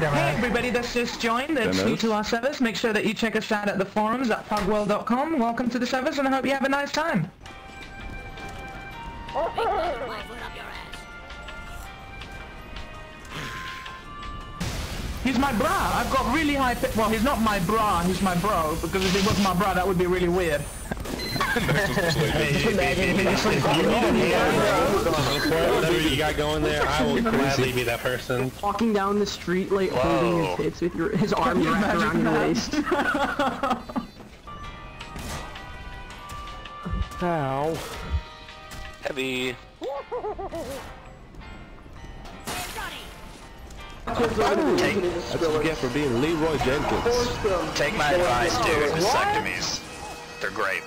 Hey everybody that's just joined, it's new to our service. Make sure that you check us out at the forums at pugworld.com. Welcome to the service and I hope you have a nice time. He's my bra. I've got really high pitch. Well, he's not my bra, he's my bro, because if he was my bra, that would be really weird. Whatever you got going there, I will gladly be that person. Walking down the street, like, holding his tits with his arm wrapped around your waist. Ow. Heavy. That's what you get for being Leroy Jenkins. Take my advice, dude. Vasectomies. They're great.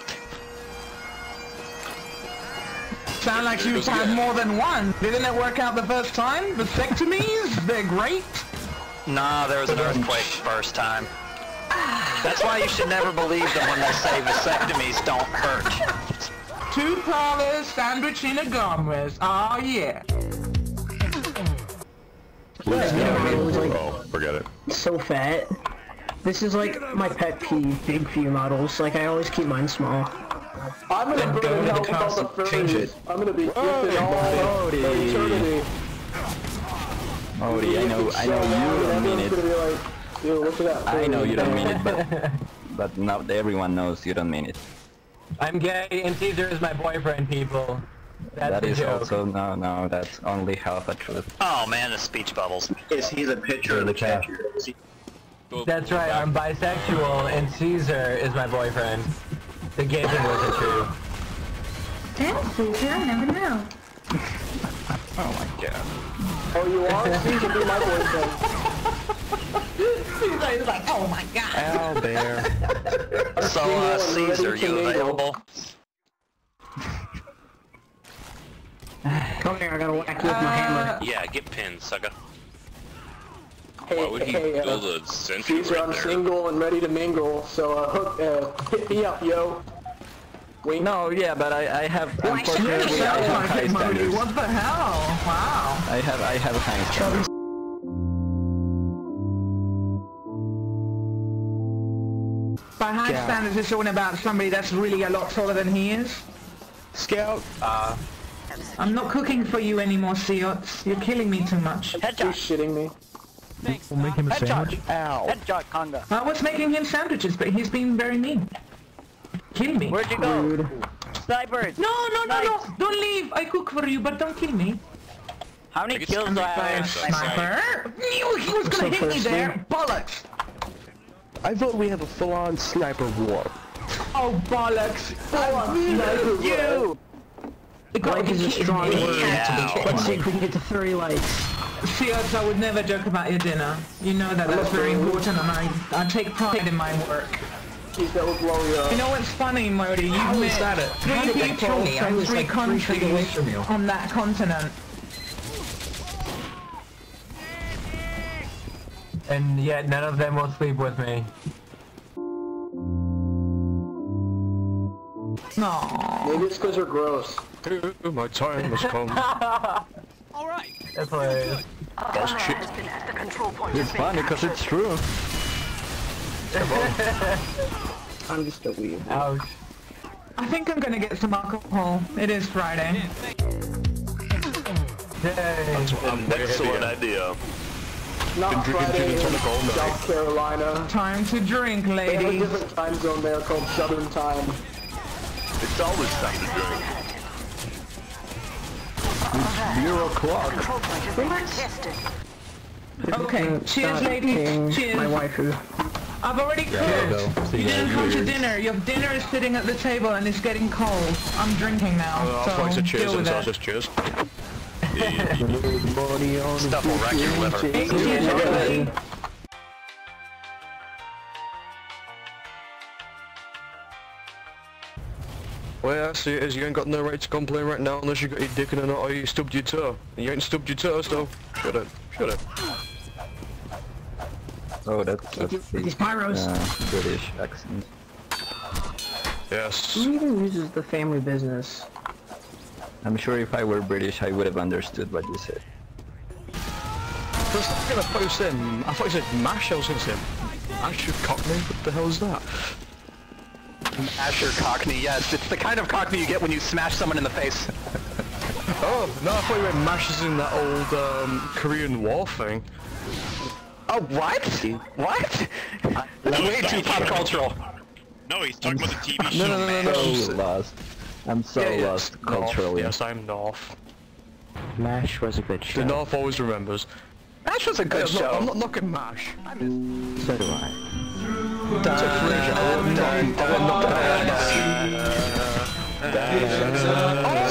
Sound like you've had more than one. Didn't it work out the first time? Vasectomies? They're great? Nah, there was an earthquake first time. That's why you should never believe them when they say vasectomies don't hurt. Two parlors, Bucina Gomez. Oh yeah. Forget it. So fat. This is like my pet peeve, big few models. Like I always keep mine small. I'm gonna burn out all the furries. I'm gonna be gifted all eternity. Odie, I know you don't mean it. I know you don't mean it, but now everyone knows you don't mean it. I'm gay and Caesar is my boyfriend, people. That is joke. Also no. That's only half a truth. Oh man, the speech bubbles. Yes, he's a picture of the picture. That's right, I'm bisexual, and Caesar is my boyfriend. The gay thing wasn't true. Damn, Caesar, I never know. Oh my god. Oh, you are? Caesar, be my boyfriend. Caesar is like, oh my god. Ow, there. So, Caesar, are you available? Come here, I gotta whack you with my hammer. Yeah, get pinned, sucker. Hey, why would he build a sentry right there? I'm single and ready to mingle, so hit me up, yo. Wait. No, yeah, but I have unfortunately I have high standards. What the hell? Wow. I have high standards. By high standards, it's all about somebody that's really a lot taller than he is. Scout. I'm not cooking for you anymore, Siots. You're killing me too much. Headshot. You're shitting me. Thanks. We'll make him a sandwich. Ow. Headshot, Conga. I was making him sandwiches, but he's being very mean. Kill me. Where'd you go? Dude. Sniper. No. Don't leave. I cook for you, but don't kill me. How many kills do I have? Sniper. Knew he was gonna hit me there. Bollocks. I vote we have a full-on sniper war. Oh, bollocks. I you. Like is a strong word. Let's see if we can get to 30 likes. Siots, I would never joke about your dinner. You know that that's very important and I take pride in my work. Jeez, that would blow you up. You know what's funny, Mordi? You've met three people from three countries on that continent. And yet none of them will sleep with me. No. Maybe it's because you're gross. My time has come. Alright. That's hilarious. That's shit. It's funny because it's true. I'm just a weirdo. Ouch. I think I'm gonna get some alcohol. It is Friday. That's an excellent idea. Not Friday in South Carolina. Time to drink, ladies. They have a different time zone there called Southern Time. It's always time to drink. It's 0 o'clock. Okay, cheers ladies, cheers. My waifu. I've already cooked. You didn't come to dinner. Your dinner is sitting at the table and it's getting cold. I'm drinking now, so deal with it. Sausage, cheers. Stuff will rack your liver. Cheers everybody. Well, I see it is, you ain't got no right to complain right now unless you got your dick in a knot or you stubbed your toe. And you ain't stubbed your toe, so shut up. Oh, that's the British accent. Yes. Who even uses the family business? I'm sure if I were British, I would have understood what you said. That's not gonna post in. I thought you said MASH, I was gonna say Asher Cockney, what the hell is that? Asher Cockney, yes, it's the kind of Cockney you get when you smash someone in the face. Oh, no, I thought you meant MASH is in that old Korean War thing. Oh, what? What? That's way too pop cultural. No, he's talking about the TV show. I'm so lost culturally. Yes, I'm North. MASH was a good show. The North always remembers. MASH was a good show. I'm not looking MASH. So do I. I want not.